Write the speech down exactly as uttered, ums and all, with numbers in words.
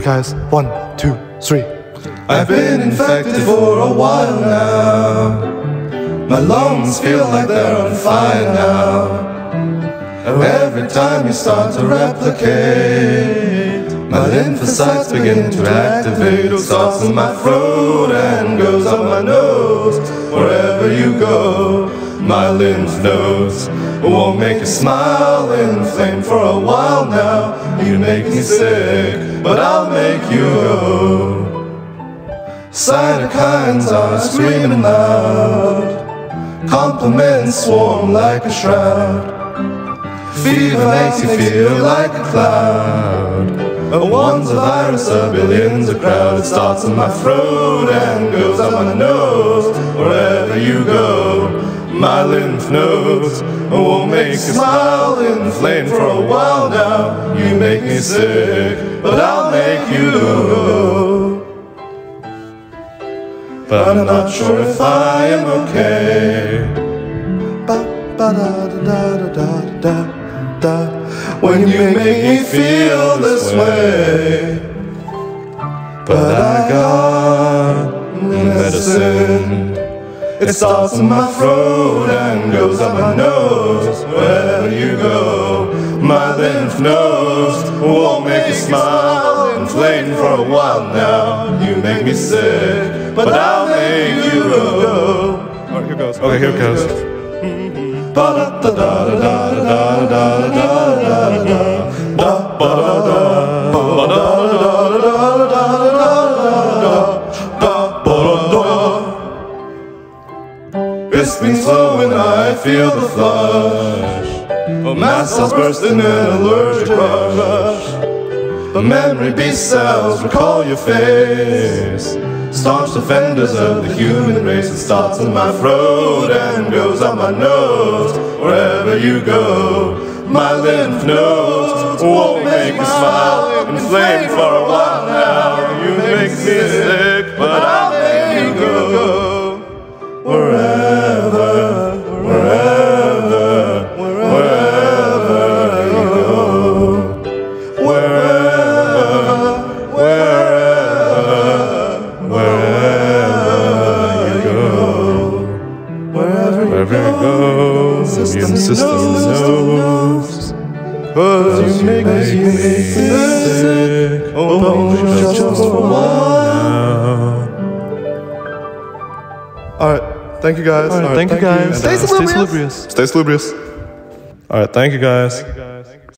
Alright guys, one, two, three. I've been infected for a while now. My lungs feel like they're on fire now. Every time you start to replicate, my lymphocytes begin to activate. It starts in my throat and goes up my nose. Wherever you go, my lymph nodes won't make you smile, inflamed for a while now. You make me sick, but I'll make you go. Cytokines are screaming loud, compliments swarm like a shroud. Fever makes you feel like a cloud. One's a virus, a billion's a crowd. It starts in my throat and goes up my nose. Wherever you go, my lymph nodes won't make you smile, inflamed for a while now. You make me sick, but I'll make you go. But I'm not sure if I am okay. When you make me feel this way, but I got medicine. It starts in my throat and goes up my nose. Wherever you go, my lymph nodes won't make you smile, inflamed for a while now. You make me sick, but I'll make you go. Oh, here goes. Okay, here goes. Ba da da da da da da da da da da. It's been slow when I feel the flush. Mast cells burst in an allergic rush. Memory B cells recall your face. Staunch defenders of the human race. It starts in my throat and goes up my nose. Wherever you go, my lymph nodes won't make me smile, inflamed for a while now. You make me sick, but I'll make you go. Wherever, wherever, wherever you go. Wherever, wherever. Immune system knows, cause you make me sick. Oh, only just for a while. Alright, thank you guys. Alright, thank you guys. Stay salubrious. Stay salubrious. Alright, thank you guys.